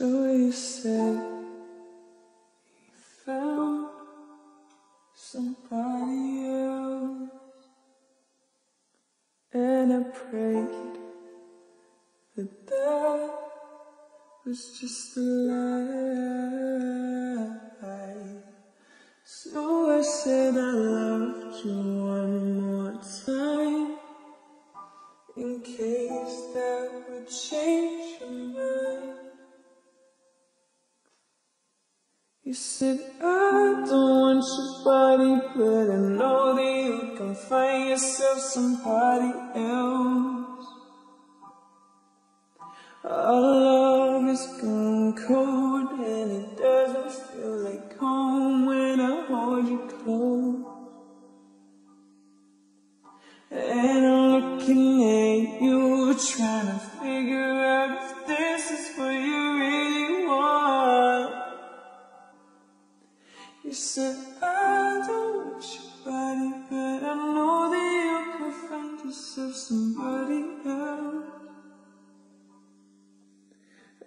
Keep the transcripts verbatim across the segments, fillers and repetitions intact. So you say he found somebody else, and I prayed that that was just a lie. So I said I loved you one more time, in case that would change your mind. You said, I don't want your body, but I know that you can find yourself somebody else. Our love has gone cold, and it doesn't feel like home when I hold you close. And I'm looking at you, trying to figure out if this is what you really want. You said, I don't want your body, but I know that you can find yourself somebody else.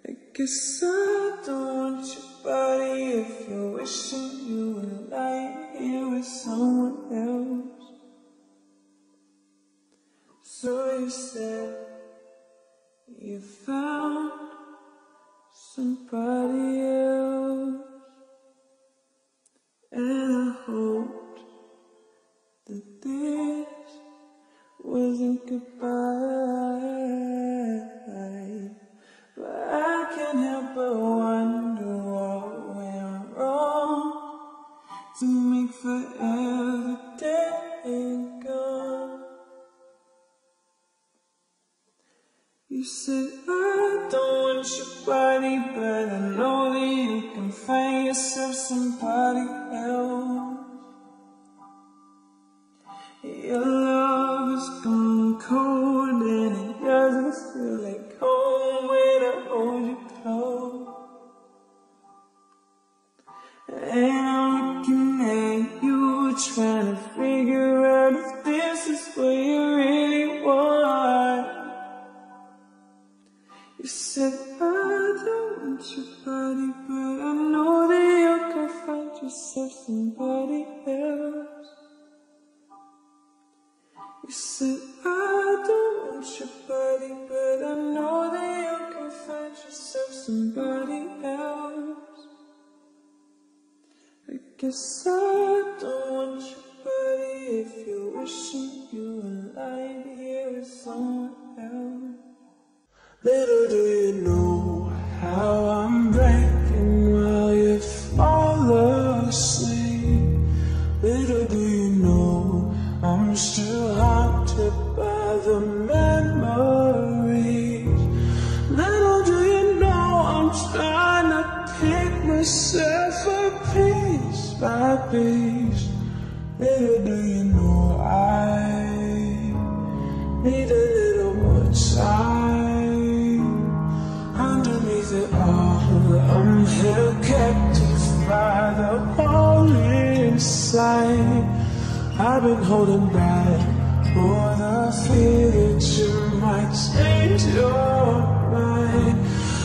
I guess I don't want your body if you're wishing you were lying here with someone else. So you said you found somebody else, and I hoped that this wasn't goodbye. But I can't help but wonder what went wrong to make forever dead and gone. You said, I don't want your body, but I know that you can find yourself somebody else. Your love has gone cold, and it doesn't feel like home when I hold you close. And I'm looking at you, trying to figure out if this is what you really want. You said, I don't want your body, but I know that you can find yourself somebody else. You said, I don't want your body, but I know that you can find yourself somebody else. I guess I don't want your body if you're wishing you were lying here with someone else. Little do you know how I'm breaking while you fall asleep. Little do you know I'm still haunted by the memories. Little do you know I'm trying to pick myself up piece by piece. Little do you know I need a little more time. I'm held captive by the hole inside. I've been holding back for the fear that you might change your mind.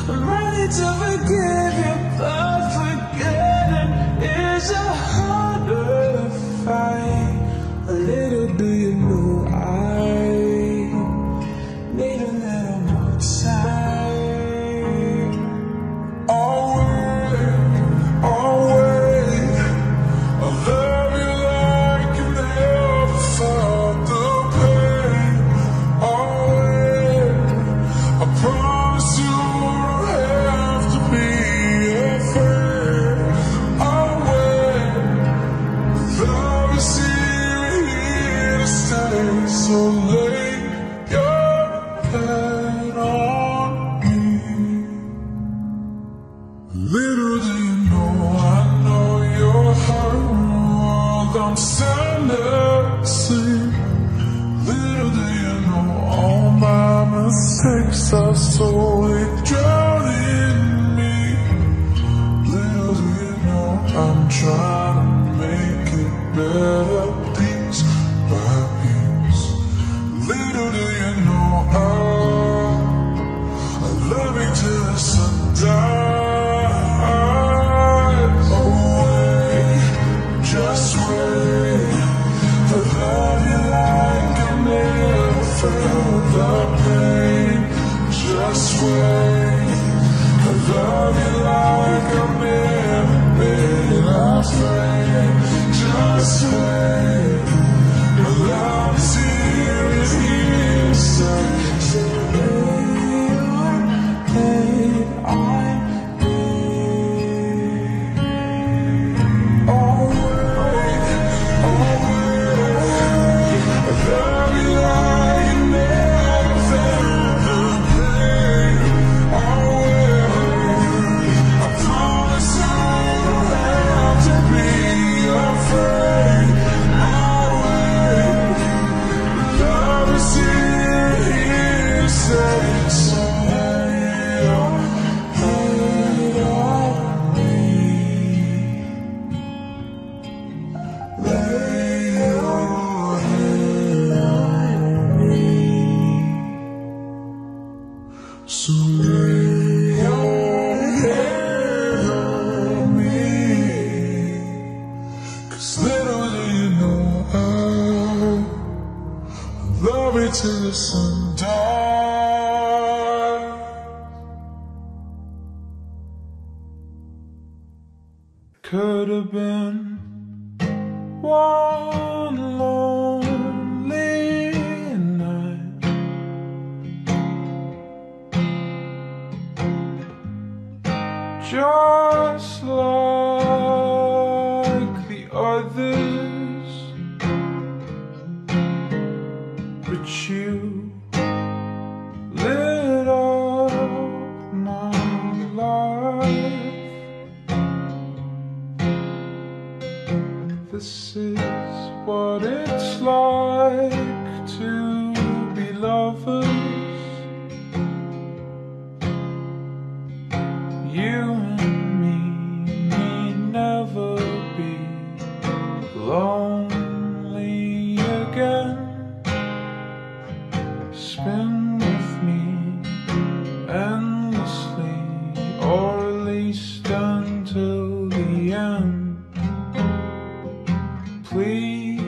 I'm ready to forgive you, but forgetting is a harder fight. A little do you know I need a little more time. Till the sun down. Could have been one lonely night. Just like the others, but you lit up my life. This is what it's like to be lovers, you and me, need never be lonely again. Spin with me endlessly, or at least until the end. Please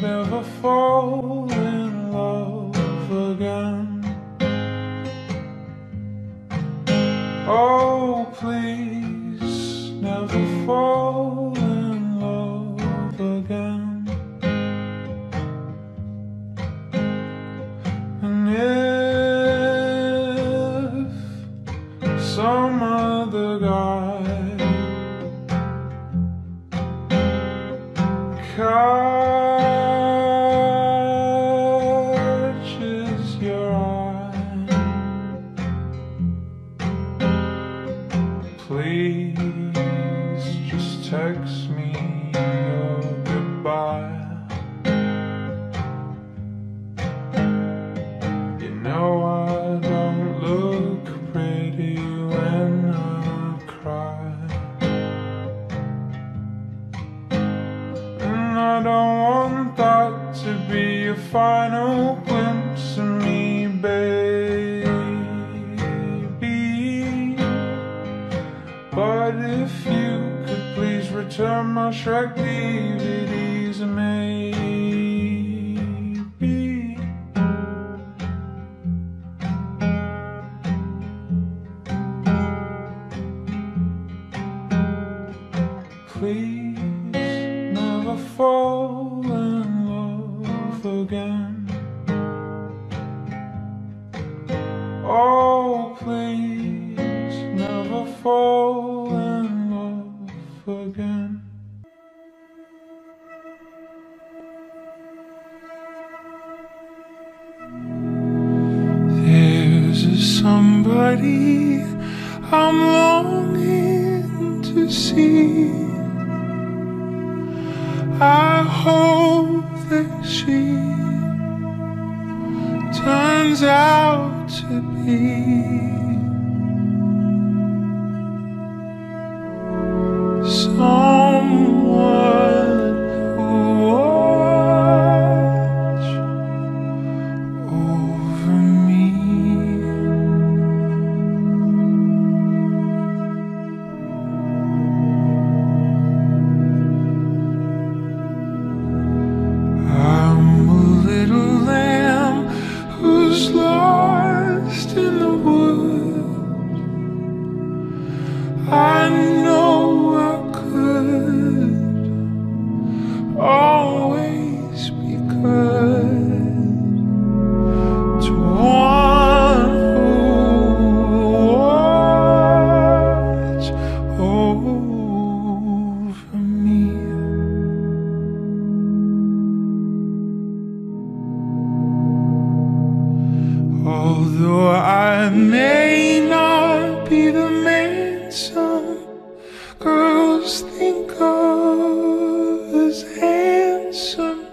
never fall in love again. Oh, please never fall in love again. And if some other guy catches your eye, please just text me your goodbye. You know I don't look pretty when I cry. I don't want that to be your final glimpse of me, baby. But if you could please return my Shrek D V Ds, maybe please fall in love again. Oh, please never fall in love again. There's a somebody I'm longing to see. I hope that she turns out to be someone who watch over lost in the wood. I know I could always be good to one who watches over me. Although I may not be the man some girls think of as handsome,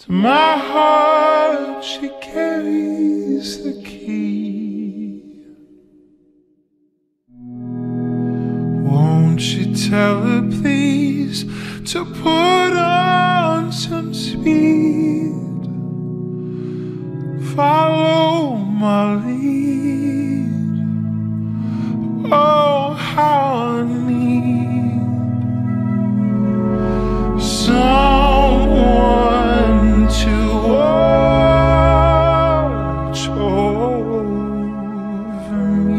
to my heart she carries the key. Won't you tell her please to put on some speed? Follow my lead. Oh, how I need someone to watch over me.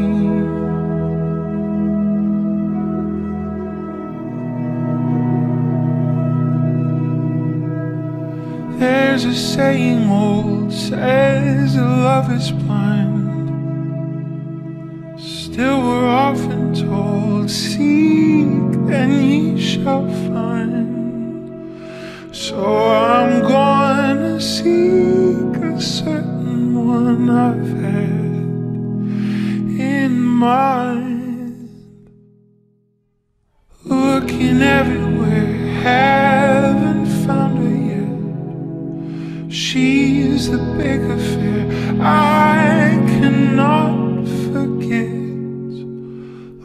There's a saying old, says that love is blind. Still we're often told, seek and ye shall find. So I'm gonna seek a certain one I've had in mind. Looking everywhere, haven't found her. She's the big affair I cannot forget.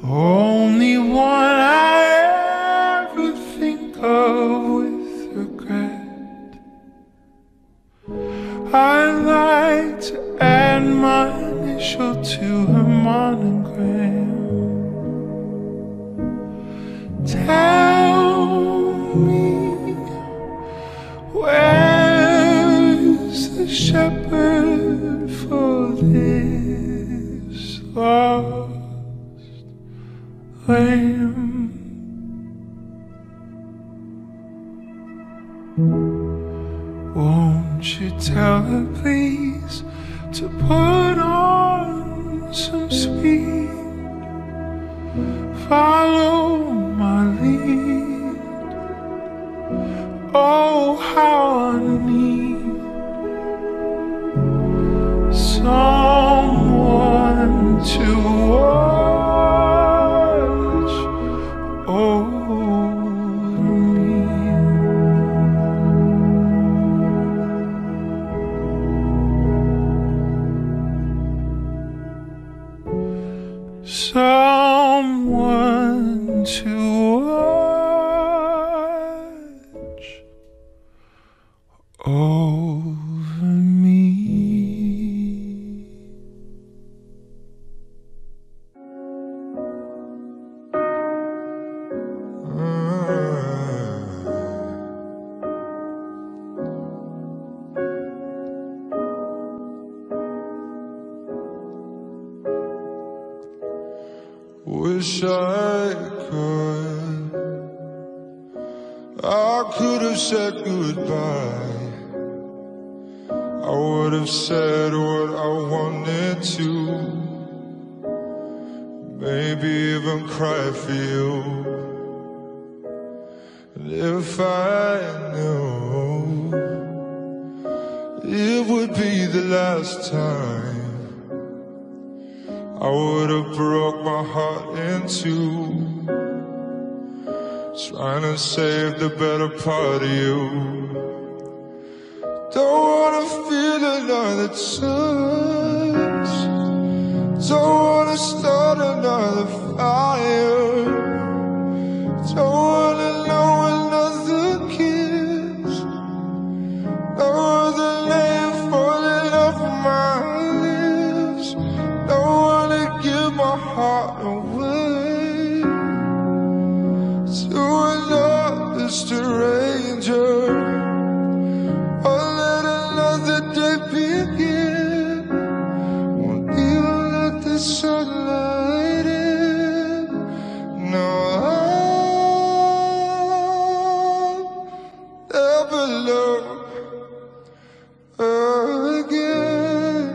The only one I ever think of with regret. I like to add my initial to her monogram. Tell me where shepherd for this lost lamb. Won't you tell her please to put on some speed, follow my lead? Oh, how I need someone to watch over me. Someone to watch over me. Wish I could, I could have said goodbye. I would have said what I wanted to, maybe even cry for you. And if I knew it would be the last time, I would have broke my heart in two, trying to save the better part of you. Don't wanna feel another touch, don't wanna start another fire, don't wanna know another kiss, no other name falling off my lips. Don't wanna give my heart away to another stranger or let another day begin. Won't even let the sunlight in. No, I'll never love her again.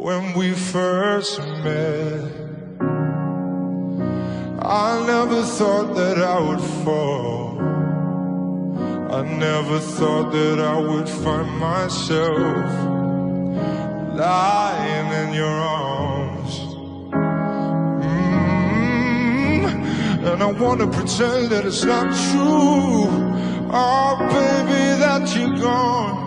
When we first met, I never thought that I would fall. I never thought that I would find myself lying in your arms. Mm-hmm. And I wanna pretend that it's not true. Oh, baby, that you're gone.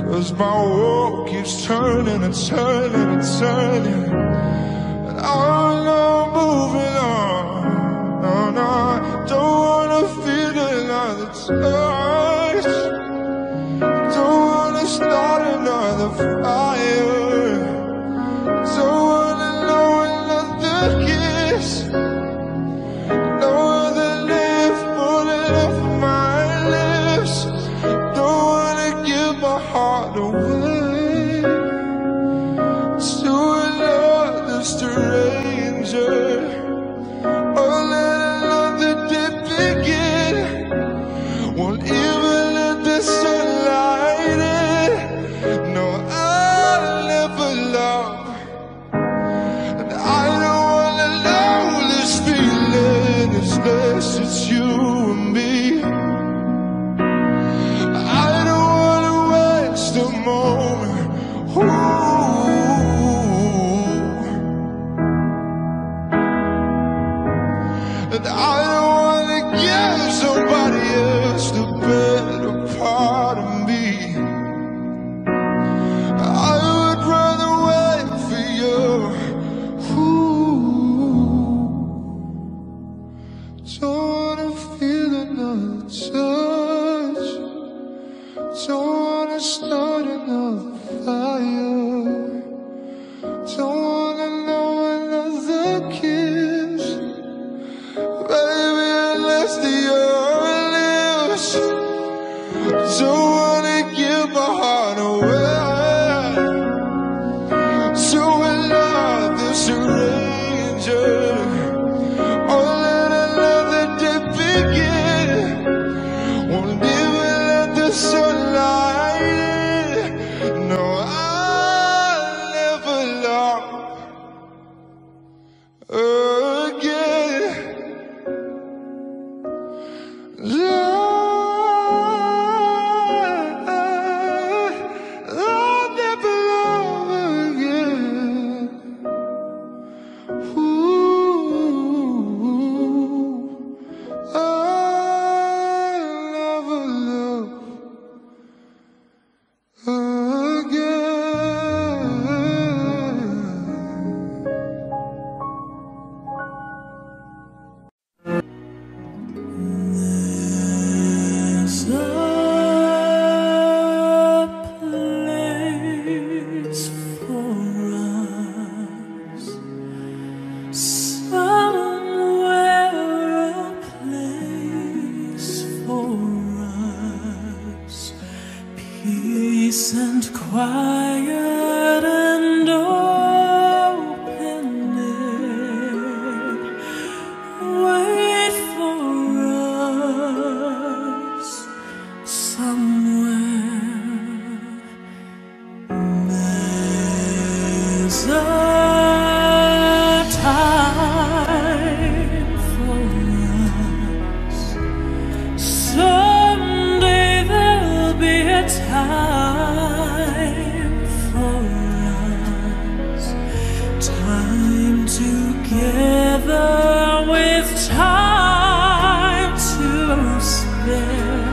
'Cause my world keeps turning and turning and turning, and I'm not moving on. No, no, don't wanna feel another touch, don't wanna start another fire, don't wanna know another kiss, no other name falling off my lips. kiss, baby, unless the earth lives. Don't wanna give my heart away to another stranger, or let another day begin. Won't live without the sunlight. No, I'll never love again. Love, I'll never love again. Ooh, I'll never love again. There's a place for us, somewhere a place for us, peace and quiet and open air. Wait for us somewhere. There's a time for us. Someday there'll be a time for us. Time together with time to spare.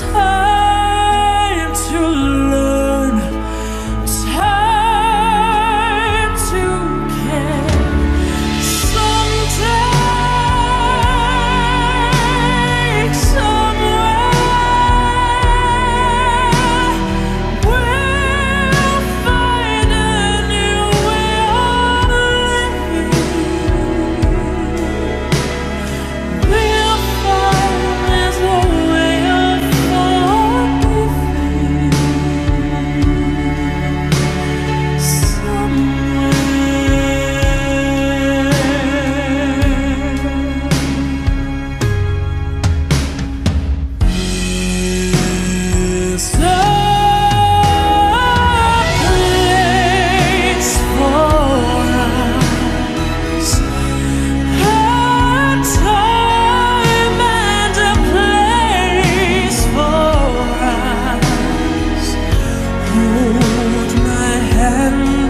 Time to learn. Time to care. Someday, somewhere, we'll find a new way of living. We'll find there's a way of living somewhere. There's a place for us, a time and a place for us. Hold my hand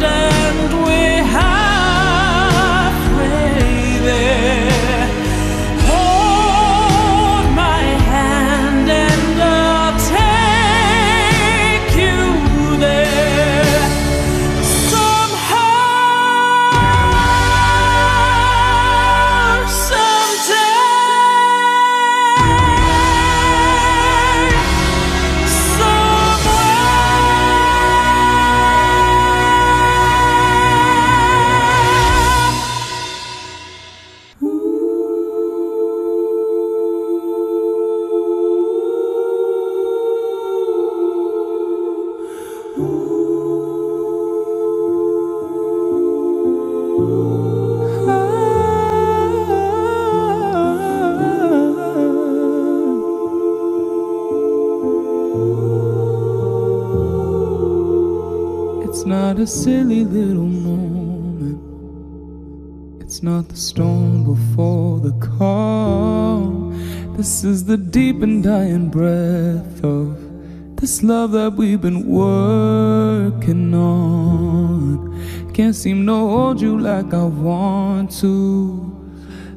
and we're halfway there. Hold my hand and I'll take you there. Somehow, someday, somewhere. It's not a silly little moment. It's not the storm before the calm. This is the deep and dying breath of this love that we've been working on. Can't seem to hold you like I want to,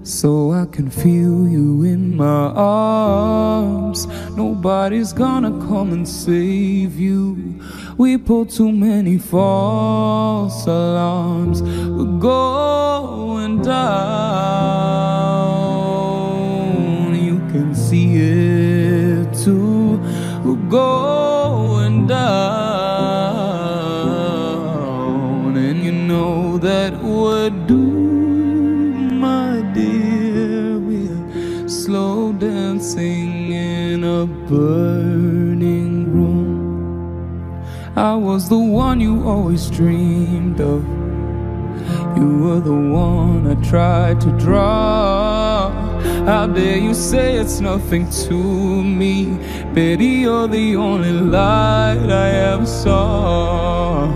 so I can feel you in my arms. Nobody's gonna come and save you. We pulled too many false alarms. We're going down. You can see it too. We're going down, and you know that we're due. slow dancing in a burning room. I was the one you always dreamed of. You were the one I tried to draw. How dare you say it's nothing to me, Betty, you're the only light I ever saw.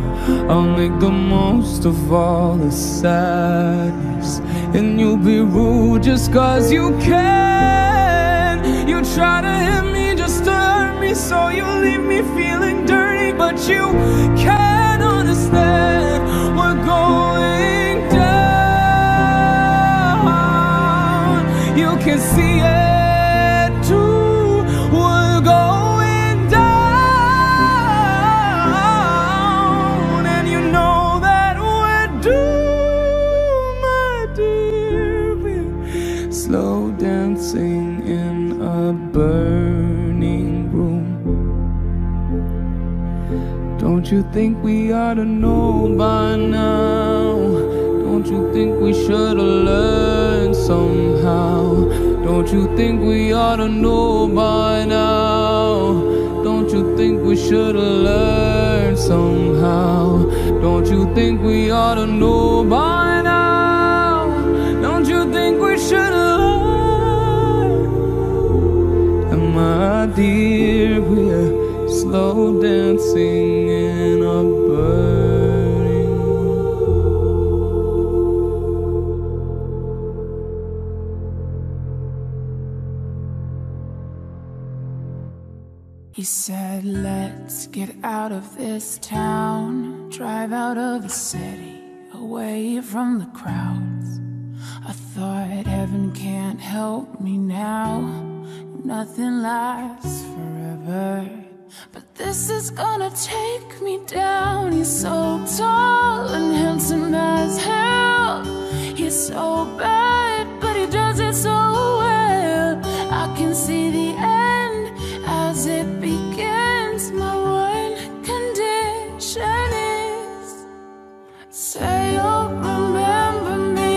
I'll make the most of all the sadness, and you'll be rude just cause you can. You try to hit me just to hurt me, so you leave me feeling dirty, but you can't understand. We're going down, you can see it too. We're going down, and you know that we're due, my dear. We're slow dancing in a burning room. Don't you think we ought to know by now? Don't you think we should have learned somehow? Don't you think we ought to know by now? Don't you think we should have learned somehow? Don't you think we ought to know by now? Don't you think we should have learned? And my dear, we're slow dancing in a burn. He said, let's get out of this town, drive out of the city, away from the crowds. I thought heaven can't help me now, nothing lasts forever. But this is gonna take me down. He's so tall and handsome as hell. He's so bad, but he does it so well. I can see the end as it begins. My one condition is say you'll remember me,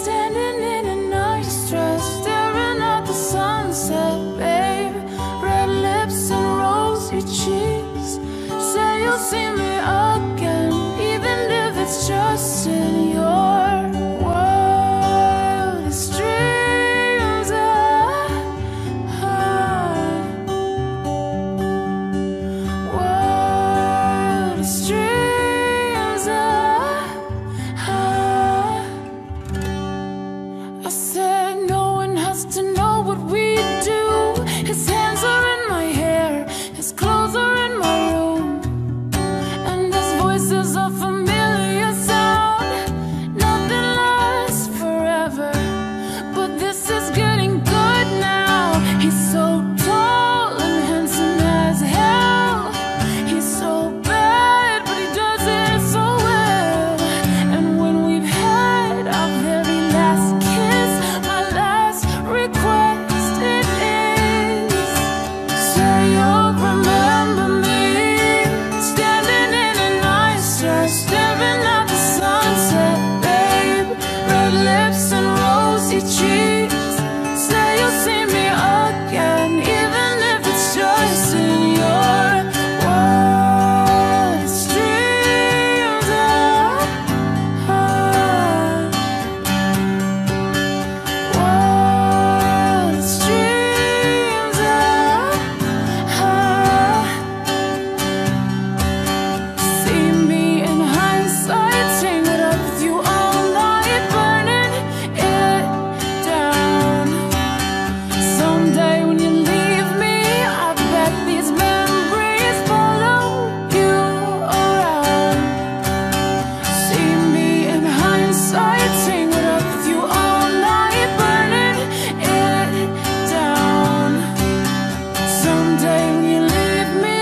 standing in an ice dress, staring at the sunset, babe. Red lips and rosy cheeks. Say you'll see me again, even if it's just in your wildest dreams. I said no one has to know what we do. His hands are in my hair, his clothes are in my room, and his voice is a familiar sound. Nothing lasts forever, but this is getting good now. He's so tall and handsome as hell. He's so bad, but he does it so well. And when we've had our very last kiss, my last request it is, say you'll remember me, standing in an ice dress, staring at the sunset, babe. Red lips and rosy cheeks. Say you'll see me again, even if it's just in your wildest dreams. Ah, ah. Wildest dreams. Ah, ah. See me in hindsight, tangled up with you all night, burning it down. Someday when you leave me, I bet these memories follow you around. See me in hindsight, tangled up with you all night, burning it down. Someday when you leave me,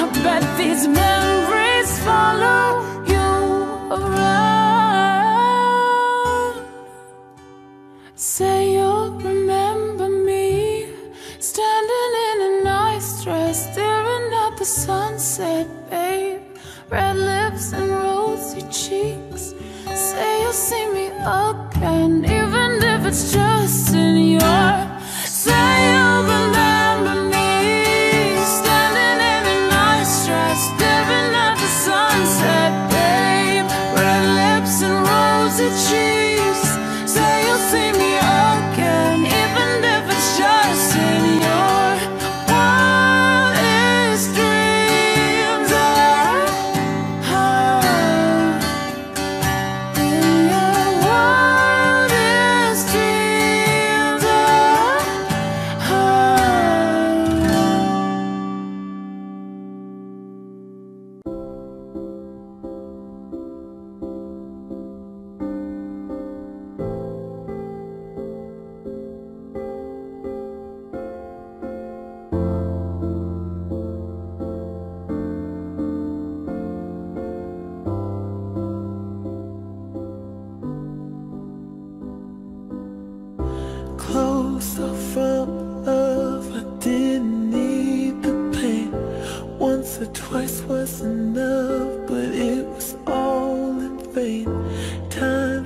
I bet these memories follow you around. Say you'll remember me, standing in a nice dress, staring at the sunset, babe. Red lips and rosy cheeks. Say you'll see me again, even if it's just in your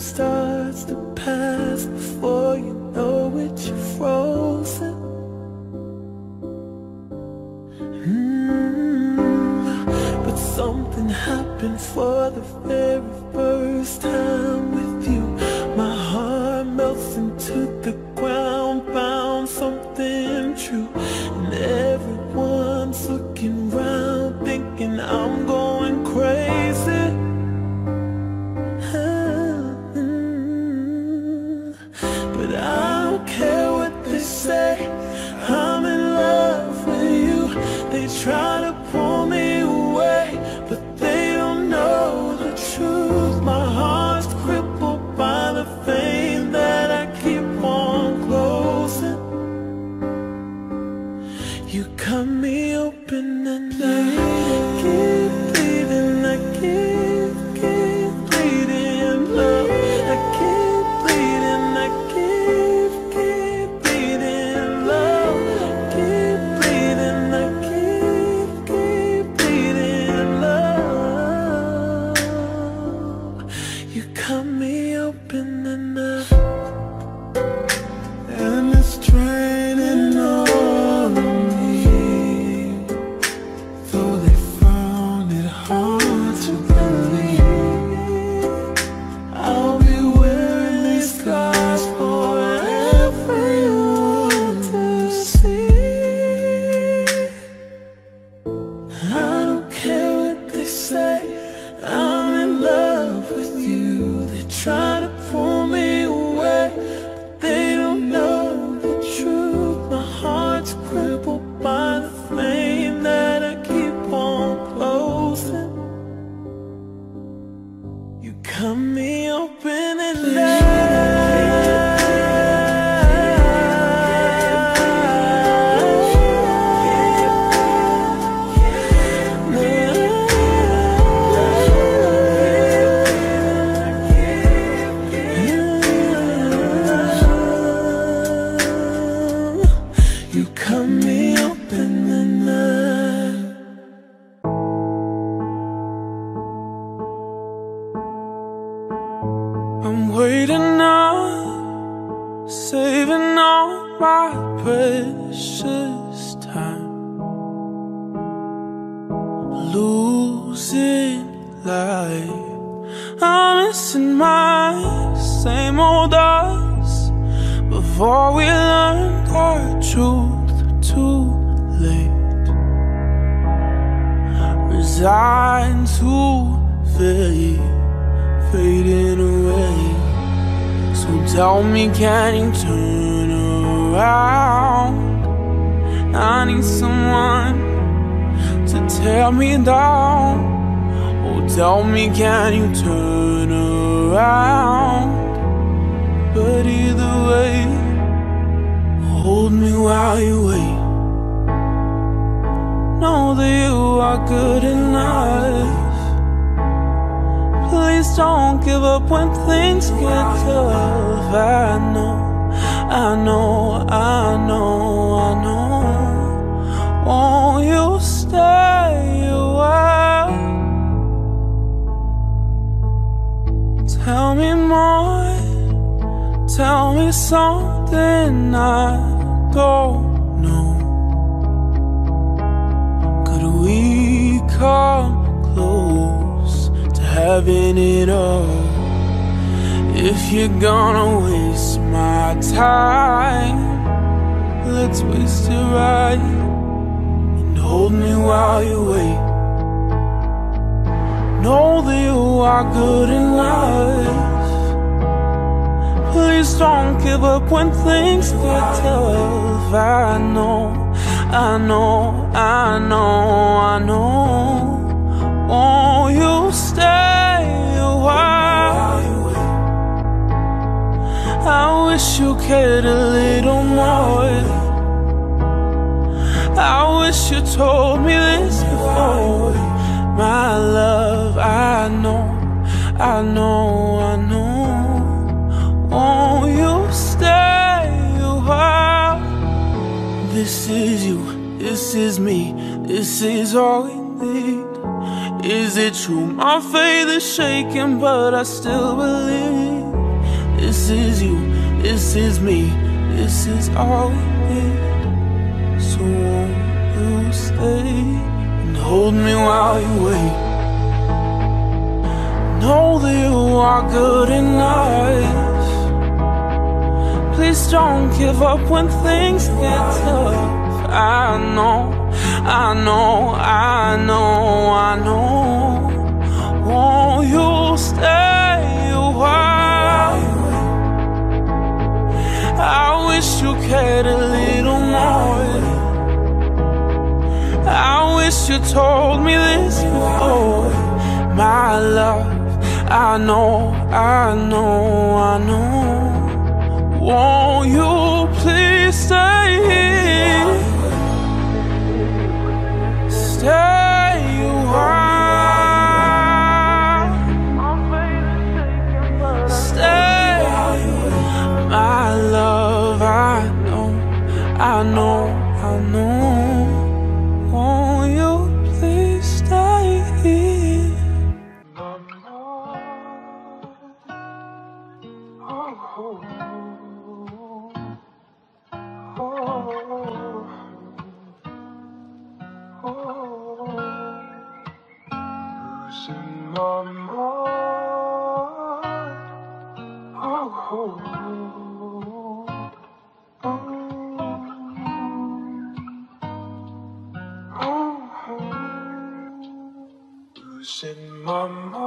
starts to pass. Before you know it, you're frozen. mm. But something happened for the very first time with you. My heart melts into the ground, found something true. And everyone's looking round, thinking I'm going crazy. I'm in love with you. They try to pull me away, but they don't know the truth. My heart's crippled by the pain that I keep on closing. You cut me open and I keep bleeding, I keep, keep bleeding. Love, I keep bleeding, I keep. Cut me open and I, and it's draining on me. Though they found it hard to believe, I'll be wearing these scars for everyone to see. I don't care what they say, I'm in love with you. Try to pull me away, but they don't know the truth. My heart's crippled by the flame that I keep on closing. You cut me open and I I'm waiting up, saving all my precious time, losing life. I'm missing my same old us, before we learned our truth too late. Resigned to fate, fading away. So tell me, can you turn around? I need someone to tear me down. Oh, tell me, can you turn around? But either way, hold me while you wait. Know that you are good enough. Please don't give up when things get tough. I know, I know, I know, I know. Won't you stay a while? Tell me more, tell me something I don't know. Could we come close? Having it all. If you're gonna waste my time, let's waste it right, and hold me while you wait. Know that you are good in life. Please don't give up when things get tough. I know, I know, I know, I know. Won't you stay a while? I wish you cared a little more. I wish you told me this before. My love, I know, I know, I know. Won't you stay a while? This is you, this is me, this is all we need. Is it true? My faith is shaking, but I still believe. This is you, this is me, this is all we. So won't you stay and hold me while you wait? Know that you are good enough. Please don't give up when things get tough. I know, I know, I know, I know. Won't you stay a while? I wish you cared a little more. I wish you told me this before. My love, I know, I know, I know. Won't you please stay here? Stay a while. Stay, my love. I know, I know, I know. Won't you please stay here? Oh, oh, oh, oh. In my mind, oh, oh, oh, oh, oh. Losing my mind, oh, oh.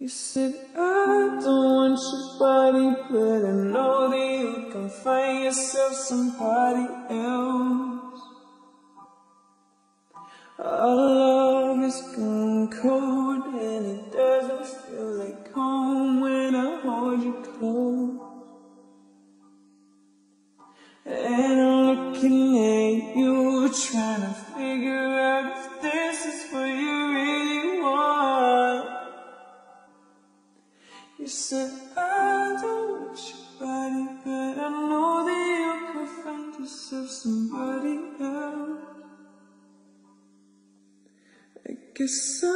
You said I don't want your body, but I know that you can find yourself somebody else. Our love is gone cold, and it doesn't feel like home when I hold you close. And I'm looking at you, trying to figure out if this is what you really want. You said I don't want your body, but I know that you can find yourself somebody else. I guess I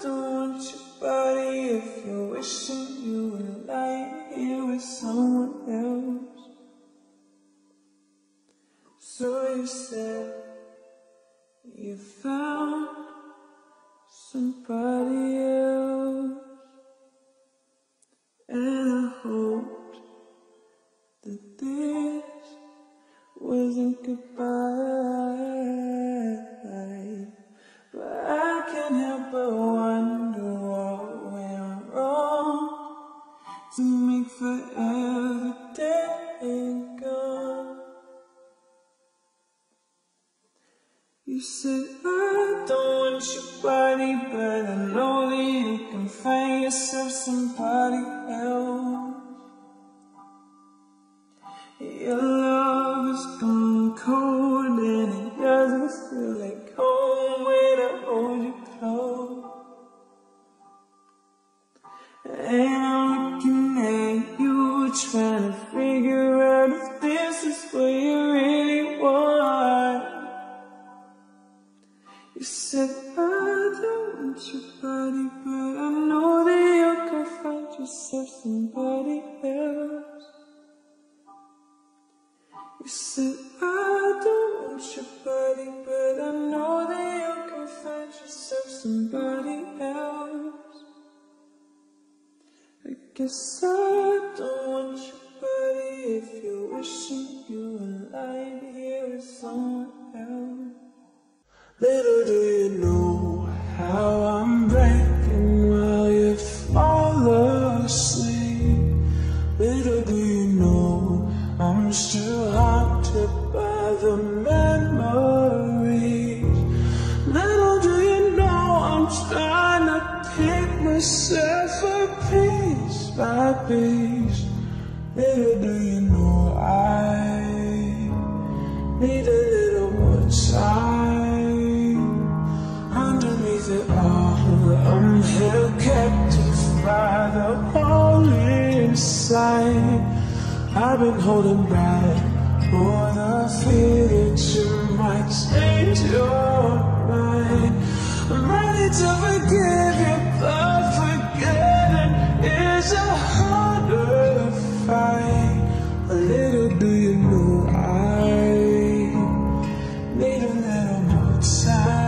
don't want your body if you're wishing you were lying here with someone else. So you said you found somebody else. And I hoped that this wasn't goodbye, but I can't help but wonder what went wrong to make forever dead gone. You said I don't want your body, but I know that you can find yourself somebody else. Your love is gone cold, and it doesn't feel like home when I hold you close. And I'm looking at you, trying to figure out if this is what you really want. You said I don't want your body, but I know that you can find yourself somebody else. You said I don't want your body, but I know that you can find yourself somebody else. I guess I don't want your body if you're wishing you were lying here with someone else. Little do you know how I'm breaking while you fall asleep. Little do you know I'm still haunted by the memories. Little do you know I'm trying to pick myself up piece by piece. Little do you know I need a little more time. It all, I'm here captive by the hole inside. I've been holding back for the fear that you might change your mind. I'm ready to forgive you, but forgetting is a harder fight. Little do you know I need a little more time.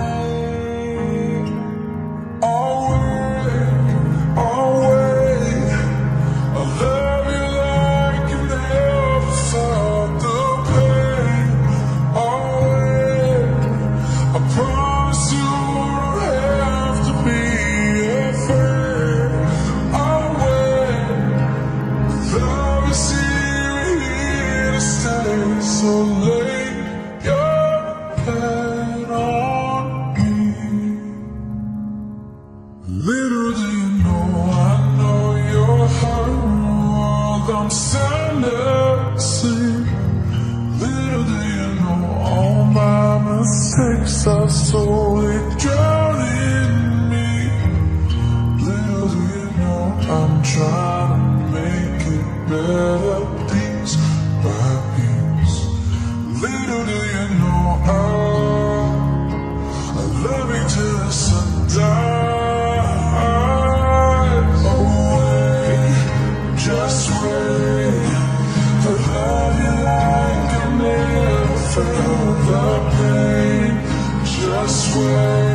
Just wait.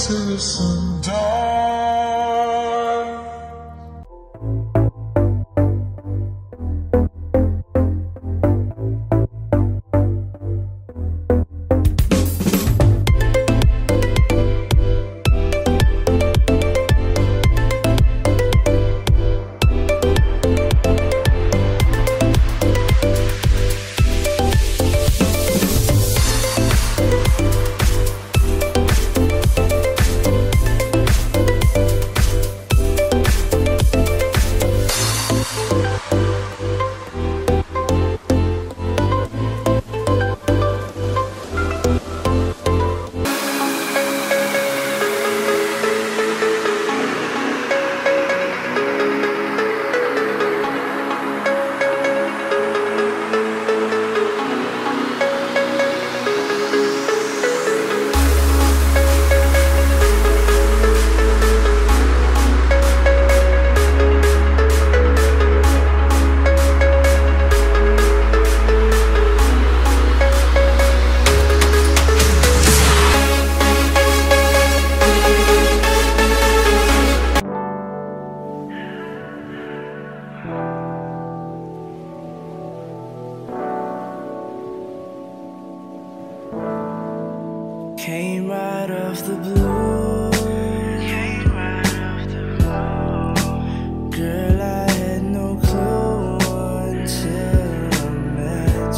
to sundown. Came right off the blue, came right off the blue. Girl, I had no clue until I met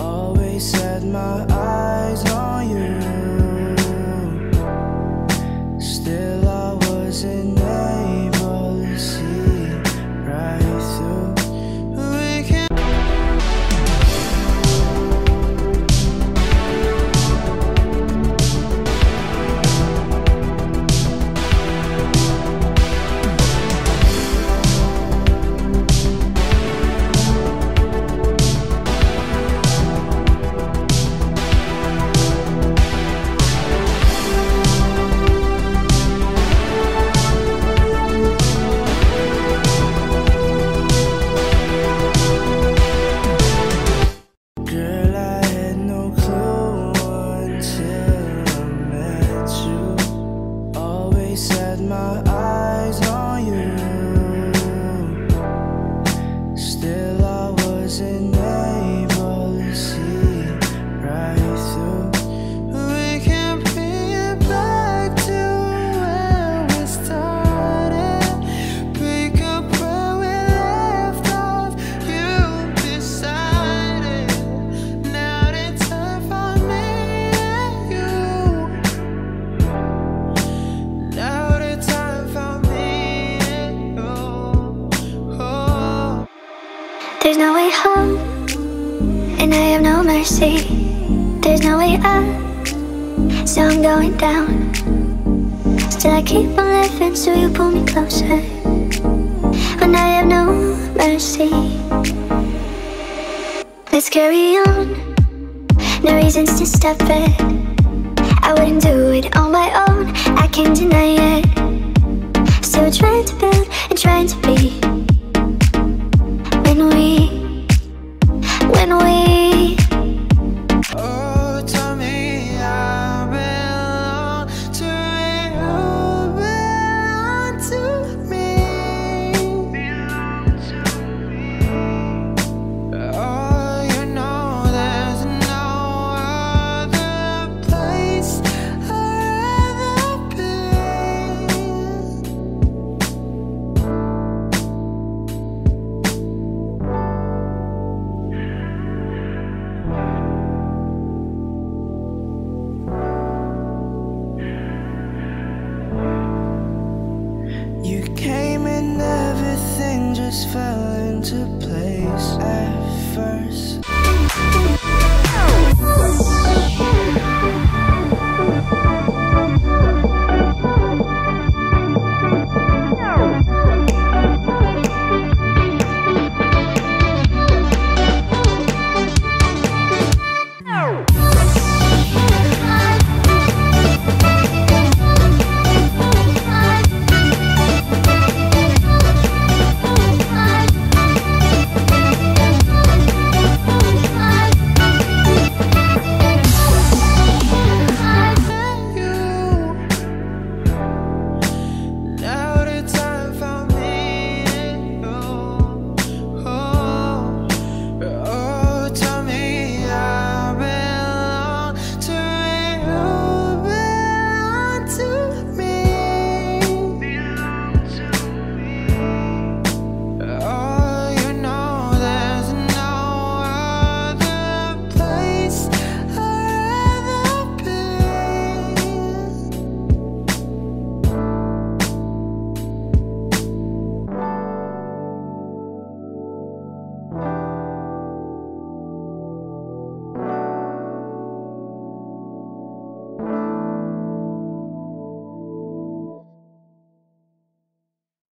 you. Always had my eyes on you. Still I wasn't able to see right through. My eyes on you. Still I wasn't able to see right through. We can bring it back to where we started. Pick up where we left off. You decided. Now the time for me and you. Now there's no way home, and I have no mercy. There's no way up, so I'm going down. Still I keep on living, so you pull me closer. When I have no mercy, let's carry on. No reasons to stop it. I wouldn't do it on my own, I can't deny it. Still trying to build and trying to be. We